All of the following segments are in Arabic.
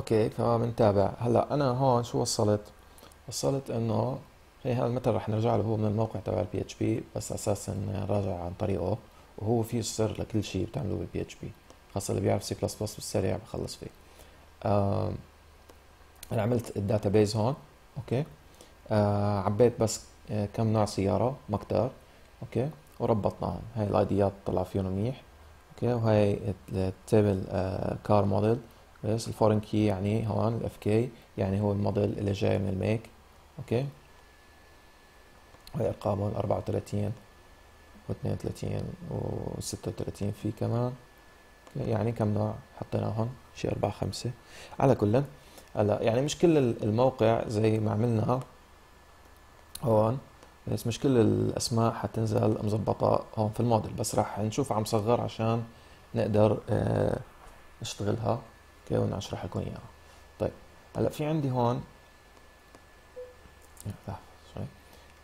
اوكي فبنتابع. هلا انا هون شو وصلت؟ وصلت انه هذا المثل رح نرجع له، هو من الموقع تبع البي اتش بي، بس اساسا نراجع عن طريقه، وهو فيه سر لكل شيء بتعملوه بالبي اتش بي، خاصه اللي بيعرف سي بلس بلس بالسريع بخلص فيه. انا عملت الداتا بيز هون، اوكي، عبيت بس كم نوع سياره، ما كتار، اوكي، وربطناهم. هاي الايديات طلع فيهم منيح، اوكي، وهي التيبل كار موديل، بس الفورين كي يعني هون الاف كي يعني هو الموديل اللي جاي من الميك، اوكي، وهي ارقامهم 34 و32 و36 في كمان، يعني كم نوع حطيناهم، شي 4 5. على كل هلا يعني مش كل الموقع زي ما عملنا هون، بس مش كل الاسماء حتنزل مزبطه هون في الموديل، بس راح نشوف عم صغر عشان نقدر نشتغلها، اوكي، ونشرح لكم اياها. طيب هلا في عندي هون،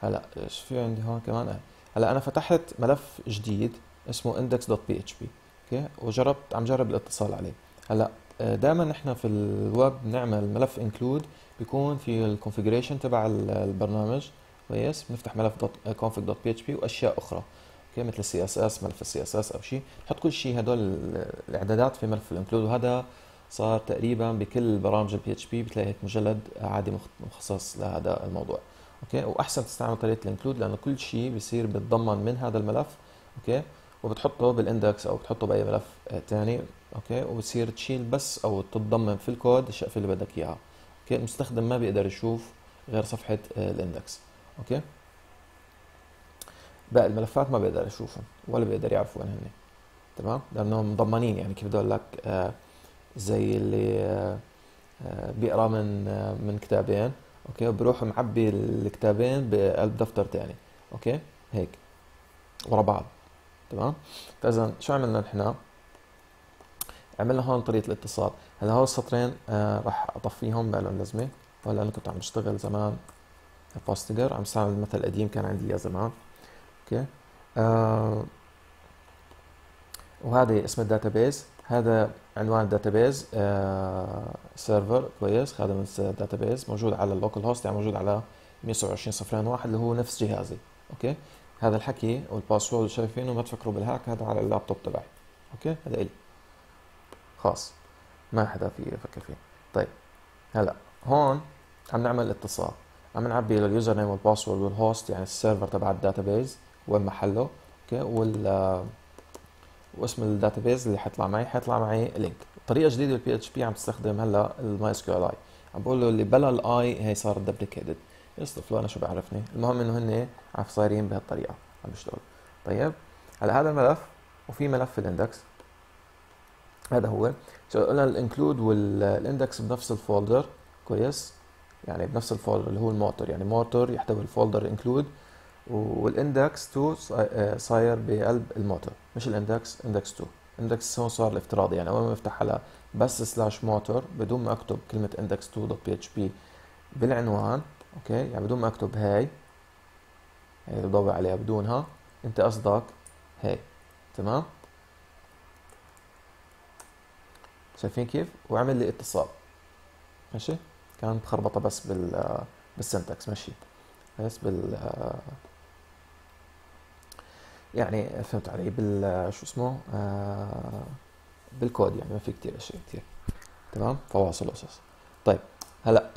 هلا ايش في عندي هون كمان؟ هلا انا فتحت ملف جديد اسمه index.php، اوكي، وجربت عم جرب الاتصال عليه. هلا دائما نحن في الويب بنعمل ملف include بيكون في الكونفيجريشن تبع البرنامج، كويس، بنفتح ملف config.php واشياء اخرى، اوكي، مثل السي اس اس، ملف السي اس اس او شيء، نحط كل شيء هدول الاعدادات في ملف الانكلود. وهذا صار تقريبا بكل برامج البي اتش بي، بتلاقي هيك مجلد عادي مخصص لهذا الموضوع، اوكي، واحسن تستعمل طريقه الانكلود لانه كل شيء بصير بتضمن من هذا الملف، اوكي، وبتحطه بالاندكس او بتحطه باي ملف ثاني، اوكي، وبتصير تشيل بس او تتضمن في الكود الشقفه اللي بدك اياها، اوكي، المستخدم ما بيقدر يشوف غير صفحه الاندكس، اوكي، باقي الملفات ما بيقدر يشوفهم ولا بيقدر يعرفوا وين هن، تمام، لانهم مضمنين. يعني كيف بدي اقول لك، زي اللي بيقرا من كتابين، اوكي، وبروح معبي الكتابين بقلب دفتر ثاني، اوكي، هيك ورا بعض، تمام. فاذا شو عملنا نحن؟ عملنا هون طريقه الاتصال. هلا هول السطرين راح اطفيهم، ما لهم لازمه، ولا انا كنت عم بشتغل زمان بوستجر، عم استعمل المثل القديم كان عندي اياه زمان، اوكي. وهذا اسم الداتابيز، هذا عنوان الداتابيز سيرفر، كويس، خادم الداتابيز موجود على اللوكال هوست، يعني موجود على 127.0.1 اللي هو نفس جهازي، اوكي. هذا الحكي والباسورد شايفينه، ما تفكروا بالهاك، هذا على اللابتوب تبعي، اوكي، هذا الي خاص، ما حدا فيه يفكر فيه. طيب هلا هون عم نعمل اتصال، عم نعبي اليوزر نيم والباسورد والهوست، يعني السيرفر تبع الداتابيز وين محله، اوكي، واسم الداتابيز اللي حيطلع معي، حيطلع معي لينك. طريقه جديده بالبي اتش بي عم تستخدم هلا الماي اس كيو ال اي، عم بقول له اللي بلا الاي هي صارت دبليكيتد، يصطف له، انا شو بعرفني، المهم انه هن عم صايرين بهالطريقه عم بيشتغلوا. طيب هلا هذا الملف وفي ملف الاندكس، هذا هو قلنا الانكلود والاندكس بنفس الفولدر، كويس، يعني بنفس الفولدر اللي هو الموتور، يعني موتور يحتوي الفولدر انكلود، والاندكس 2 صاير بقلب الموتور، مش الاندكس، اندكس 2. اندكس هون صار الافتراضي، يعني اول ما بفتح على بس سلاش موتور بدون ما اكتب كلمه اندكس 2 دوت بي اتش بي بالعنوان، اوكي، يعني بدون ما اكتب هاي، يعني بدور عليها بدونها، انت قصدك هاي، تمام، شايفين كيف؟ وعمل لي اتصال، ماشي، كانت مخربطه بس بالسنتكس، ماشي، بس يعني فهمت علي، شو اسمه، بالكود، يعني ما في كتير اشياء كتير، تمام، فواصل اساس. طيب هلا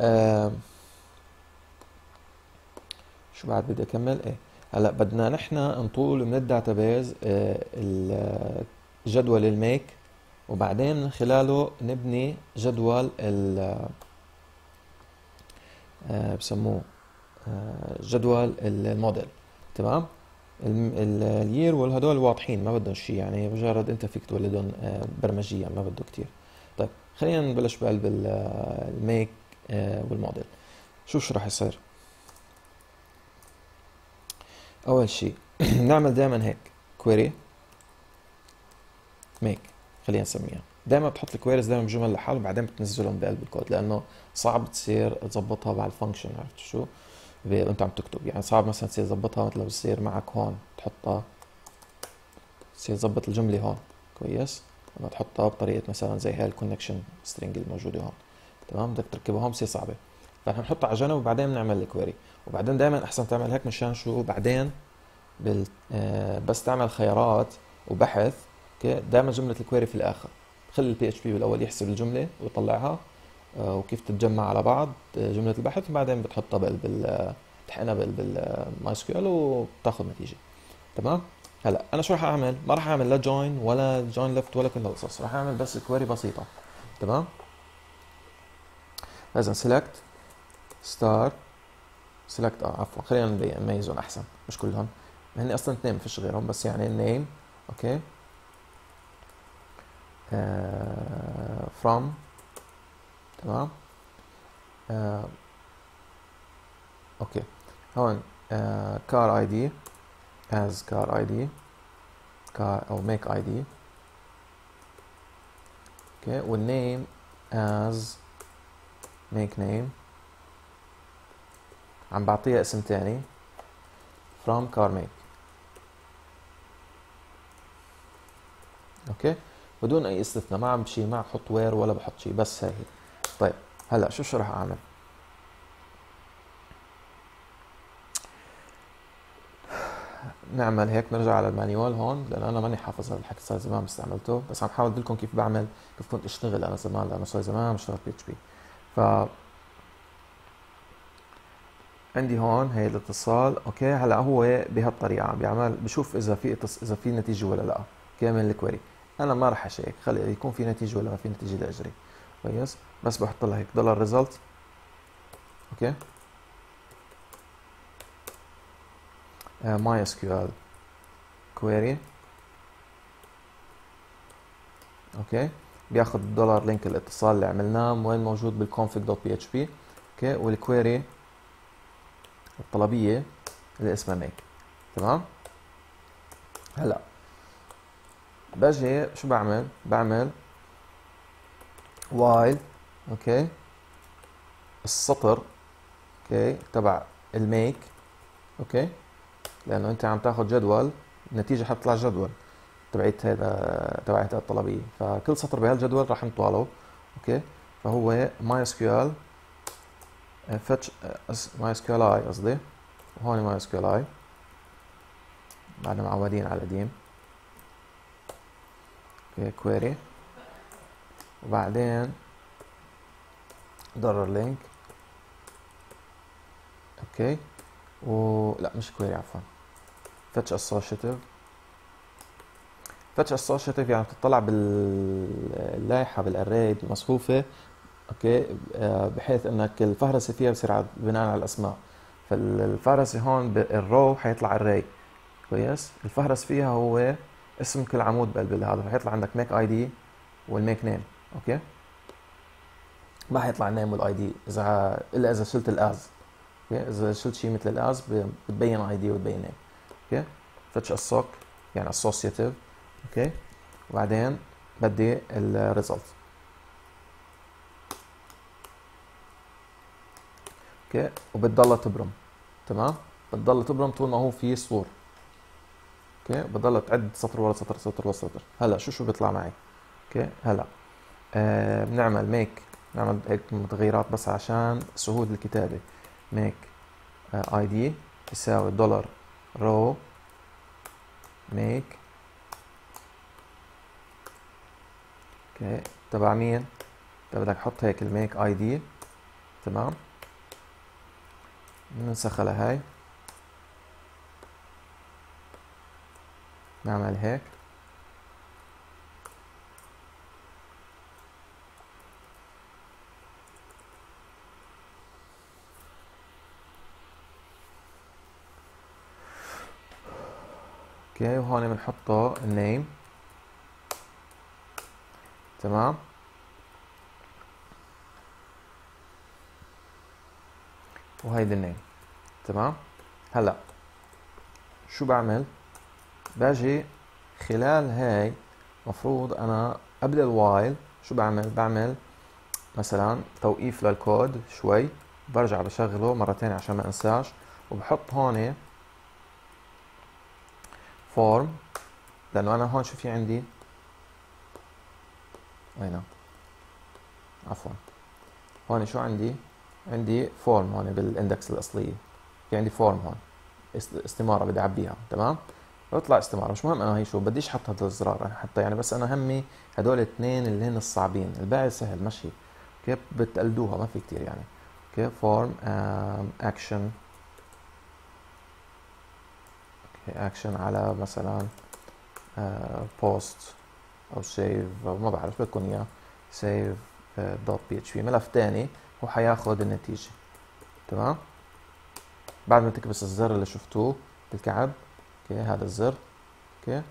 شو بعد بدي اكمل؟ ايه هلا بدنا نحن نطول من الداتابيز الجدول الميك، وبعدين من خلاله نبني جدول بسموه جدول الموديل، تمام. الير والهدول واضحين، ما بدهم شيء، يعني مجرد انت فيك تولدهم برمجيا، ما بده كثير. طيب خلينا نبلش بقلب الميك والموديل، شوف شو راح يصير. اول شيء نعمل دائما هيك كويري ميك، خلينا نسميها، دائما بتحط الكويريز دائما بجمل لحالهم وبعدين بتنزلهم بقلب الكود، لانه صعب تصير تظبطها مع الفانكشن، عرفت شو؟ وانت عم تكتب، يعني صعب مثلا تصير تظبطها، مثل لو بتصير معك هون تحطها، تصير تظبط الجمله هون، كويس، لما تحطها بطريقه مثلا زي هاي الكونكشن سترينج الموجوده هون، تمام، بدك تركبهم سي صعبه، فنحن بنحطها على جنب وبعدين بنعمل الكويري. وبعدين دائما احسن تعمل هيك مشان شو، بعدين بس تعمل خيارات وبحث، اوكي، دائما جمله الكويري في الاخر. خلي البي اتش بي بالاول يحسب الجمله ويطلعها وكيف تتجمع على بعض جمله البحث، وبعدين بتحطها بتحقنها بالماي سكيول وبتاخذ نتيجه. تمام؟ هلا انا شو راح اعمل؟ ما راح اعمل لا جوين ولا جوين ليفت ولا كل هالقصص، راح اعمل بس كويري بسيطه. تمام؟ لازم سيلكت ستار سيلكت عفوا خلينا نميزهم احسن، مش كلهم، هن اصلا اثنين ما فيش غيرهم، بس يعني النيم اوكي فروم تمام اوكي هون كار اي دي از كار اي دي كار او ميك اي دي اوكي والنيم از ميك نيم عم بعطيها اسم ثاني from car make اوكي بدون اي استثناء، ما عم بشي ما بحط وير ولا بحط شيء بس هاي. طيب هلا شو راح اعمل؟ نعمل هيك نرجع على المانيوال هون لان انا ماني حافظ هذا الحكي، صار زمان ما استعملته، بس عم حاول اقول لكم كيف بعمل، كيف كنت اشتغل انا زمان لانه صار زمان ما اشتغلت بي اتش بي. ف عندي هون هي الاتصال اوكي هلا هو بهالطريقه عم بيعمل بشوف اذا في نتيجه ولا لا، كامل الكويري. انا ما راح اشيك، خلي يكون في نتيجه ولا ما في نتيجه لاجري كويس، بس بحط لها هيك دولار ريزلت اوكي ماي اس كيو ال كويري اوكي بياخذ الدولار لينك الاتصال اللي عملناه وين موجود بالconfig دوت بي اتش بي اوكي والكويري الطلبيه اللي اسمها ميك. تمام؟ هلا باجي شو بعمل؟ بعمل وايل اوكي السطر اوكي تبع الميك اوكي لانه انت عم تاخذ جدول، النتيجه حتطلع جدول تبعت هذا تبعت الطلبيه، فكل سطر بهالجدول راح نطواله اوكي فهو ماي اس كيو ال fetch mysqli قصدي وهون mysqli بعدنا معودين على القديم اوكي query وبعدين dollar link اوكي لا مش query عفوا fetch associative. fetch associative يعني بتطلع باللايحه بالاري المصفوفه اوكي بحيث انك الفهرسه فيها بصير بناء على الاسماء، فالفهرسه هون بالرو حيطلع الري كويس، الفهرس فيها هو اسم كل عمود بقلب هذا، حيطلع عندك ميك اي دي والميك نيم اوكي ما حيطلع النيم والاي دي اذا الا اذا شلت الاز اوكي اذا شلت شيء مثل الاز بتبين اي دي وبتبين نيم اوكي فتش السوك يعني اسوسيتيف اوكي وبعدين بدي الريزلت اوكي وبتضلها تبرم. تمام بتضلها تبرم طول ما هو في سطور اوكي بتضلها تعد سطر ورا سطر سطر ورا سطر. هلا شو بيطلع معي اوكي هلا بنعمل ميك، بنعمل هيك متغيرات بس عشان سهوله الكتابه، ميك اي دي يساوي دولار رو ميك اوكي تبع مين؟ بدك تحط هيك الميك اي دي تمام ننسخ لهاي نعمل هيك اوكي وهون بنحطه النيم تمام وهيدي النيم. تمام هلا شو بعمل؟ باجي خلال هاي مفروض انا قبل الوايل شو بعمل؟ بعمل مثلا توقيف للكود شوي، برجع بشغله مره ثانيه عشان ما انساش، وبحط هون فورم لانه انا هون شو في عندي؟ وينه؟ عفوا هون شو عندي؟ عندي فورم هون بالاندكس الاصليه، في عندي فورم هون استماره بدي اعبيها، تمام؟ بطلع استماره، مش مهم انا هي شو بديش احط هذا الزرار، انا حتى يعني بس انا همي هدول الاثنين اللي هن الصعبين، الباقي سهل مشي، كيف بتقلدوها ما في كثير يعني. اوكي فورم اكشن، اوكي اكشن على مثلا بوست او سيف او ما بعرف بدكم اياه، سيف دوت بي اتش بي، ملف ثاني وحياخذ النتيجه، تمام؟ بعد ما تكبس الزر اللي شفتوه بالكعب، اوكي هذا الزر، اوكي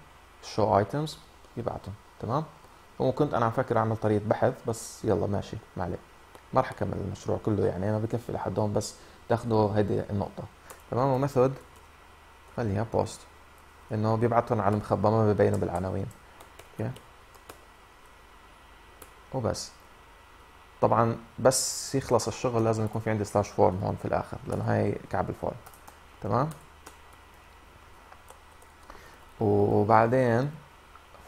شو ايتمز يبعتهم، تمام؟ وكنت انا عم فكر اعمل طريقه بحث بس يلا ماشي ما عليه، ما راح اكمل المشروع كله يعني، انا بكفي لحد هون بس تاخذوا هذه النقطه، تمام؟ وميثود خليها بوست انه بيبعتهم على المخبى ما ببينوا بالعناوين، اوكي وبس. طبعا بس يخلص الشغل لازم يكون في عندي سلاش فورم هون في الاخر لانه هاي كعب الفورم، تمام؟ وبعدين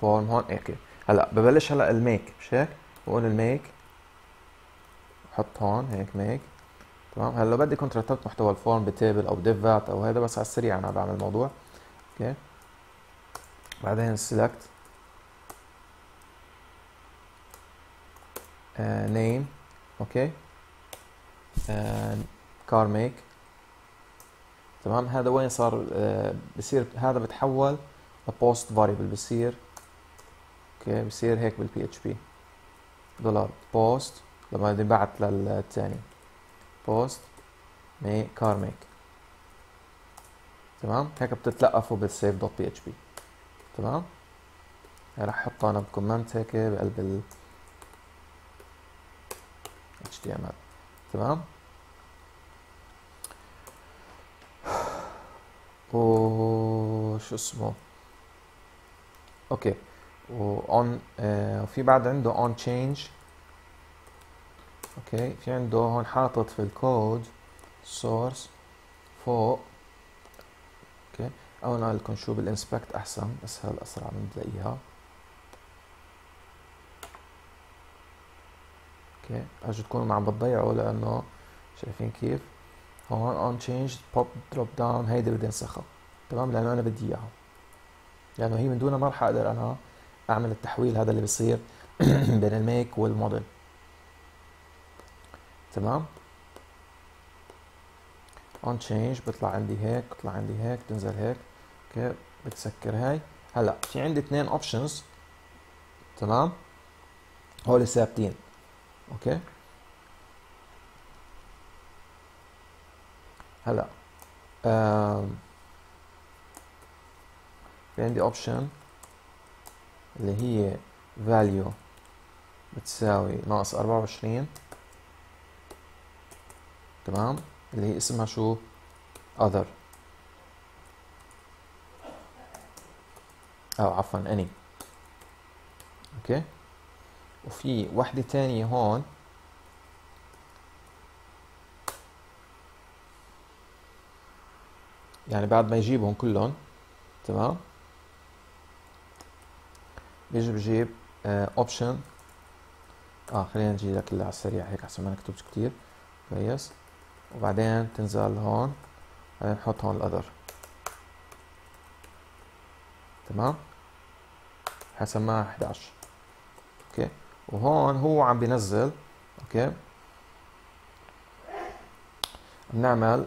فورم هون هيك هلا ببلش هلا الميك مش هيك؟ بقول الميك بحط هون هيك ميك، تمام؟ هلا لو بدي كنت رتبت محتوى الفورم بتيبل او ديفات او هذا بس على السريع انا بعمل الموضوع، اوكي؟ بعدين سيلكت name، اوكي كار ميك، تمام؟ هذا وين صار؟ بصير هذا بتحول لبوست فاريبل، بصير اوكي بصير هيك بالبي اتش بي دولار بوست لما ينبعت للثاني بوست مي كار ميك، تمام؟ هيك بتتلقفوا بالسيف دوت بي اتش بي، تمام؟ راح احطه انا بكومنت هيك بقلب ال HTML، تمام؟ وشو اسمه؟ اوكي وأون في بعد عنده on change، اوكي في عنده هون حاطط في الكود source فوق، اوكي أول ما لكم شو بالانسبكت أحسن أسهل أسرع من تلاقيها، اوكي أرجو تكونوا عم بتضيعوا لأنه شايفين كيف هون on change pop drop down هيدي بدي انسخها، تمام؟ لأنه أنا بدي إياها، لأنه هي من دونها ما رح أقدر أنا أعمل التحويل هذا اللي بصير بين الميك والموديل، تمام؟ on change بطلع عندي هيك بطلع عندي هيك بتنزل هيك، اوكي بتسكر هاي. هلا في عندي اثنين اوبشنز، تمام؟ هول ثابتين، اوكي؟ هلا في عندي اوبشن اللي هي فاليو بتساوي ناقص 24، تمام؟ اللي هي اسمها شو؟ other او عفوا any، اوكي؟ وفي وحدة تانية هون يعني بعد ما يجيبهم كلهم، تمام؟ بيجي بجيب اوبشن خلينا نجي لك اللي على السريع هيك احسن ما نكتبش كتير، كويس؟ وبعدين تنزل هون بعدين نحط هون الاذر، تمام؟ حسماها 11، اوكي؟ وهون هو عم بينزل، اوكي؟ بنعمل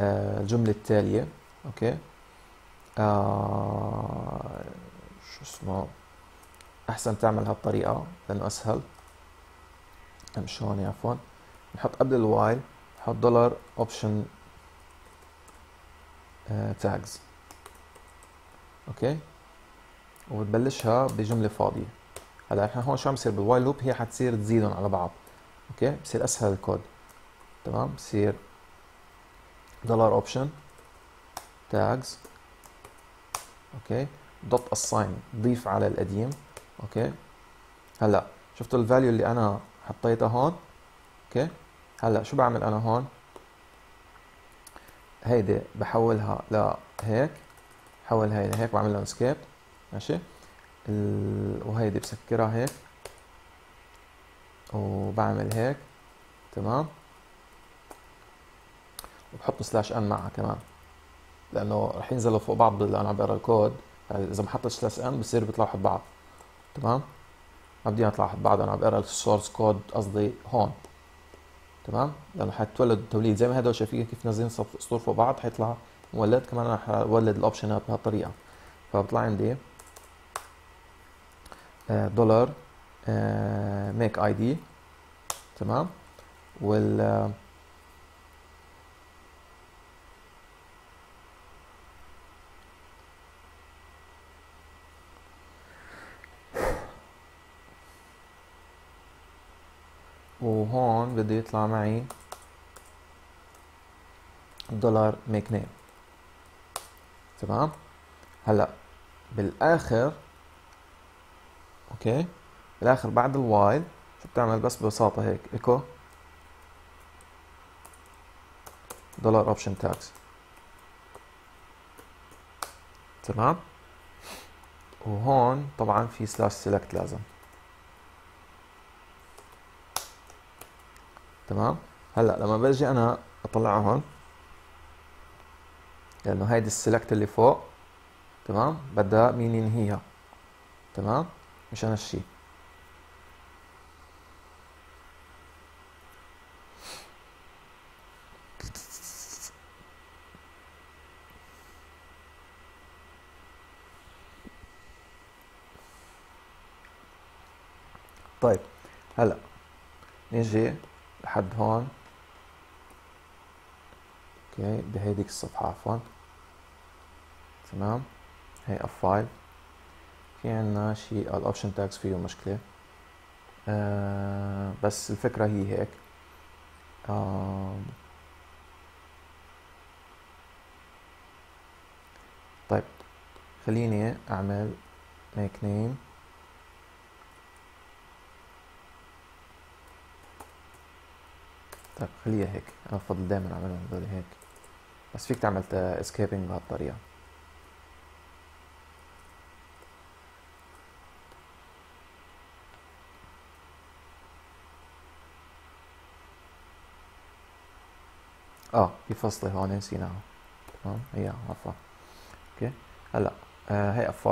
الجملة التالية، اوكي؟ شو اسمه؟ احسن تعمل هالطريقة لانه اسهل، مش هون عفوا، نحط قبل الوايل نحط دولار اوبشن تاجز، اوكي؟ وبتبلشها بجملة فاضية. هلا احنا هون شو عم بصير بالوايل لوب؟ هي حتصير تزيدهم على بعض، اوكي؟ بصير اسهل الكود، تمام؟ بصير دولار اوبشن تاجز، اوكي؟ دوت اساين ضيف على القديم، اوكي؟ هلا شفتوا الفاليو اللي انا حطيتها هون، اوكي؟ هلا شو بعمل انا هون؟ هيدي بحولها لهيك، بحول هاي لهيك بعمل لها اسكيب، ماشي؟ وهيدي بسكرها هيك وبعمل هيك، تمام، وبحط سلاش ان معها كمان لانه رح ينزلوا فوق بعض اللي انا عم بقرا الكود. اذا ما حطيت سلاش ان بصير بيطلعوا حد بعض. تمام، ما بدي اطلع حد بعض، انا عم بقرا السورس كود قصدي هون. تمام، لانه حيتولد توليد زي ما هدول شايفين كيف نازلين سطور فوق بعض، حيطلع مولد. كمان انا حولد الاوبشنات بهالطريقه، فبطلع عندي $. make id تمام، وال وهون بده يطلع معي $make name. تمام، هلا بالاخر اوكي بالاخر بعد الوايل شو بتعمل؟ بس ببساطه هيك ايكو $option tags. تمام، وهون طبعا في /select لازم. تمام، هلا لما برجي انا اطلعها هون لانه هيدي السلكت اللي فوق تمام بدها مين ينهيها. تمام، مش انا الشيء. طيب هلا نيجي لحد هون اوكي بهيديك الصفحة عفوا. تمام، هي الفايل في عنا شيء الاوبشن تاكس فيه مشكلة. بس الفكرة هي هيك. طيب خليني اعمل make name خليها هيك، انا بفضل دائما اعملهم هذول هيك، بس فيك تعمل اسكيبنج بهالطريقه. في فصله هون نسيناها. تمام، هي عفوا اوكي. هلا هي F5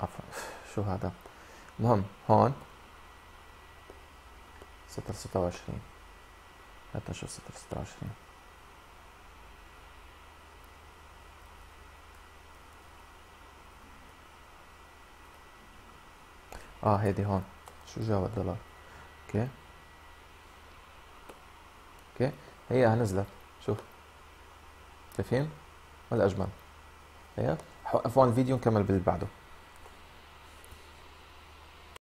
عفوا شو هذا؟ المهم هون سطر 26 حتى نشوف سطر 26. هيدي هون شو جاوب $. اوكي اوكي هي نزلت، شوف شايفين ولا اجمل. هي حوقف هون الفيديو ونكمل باللي بعده.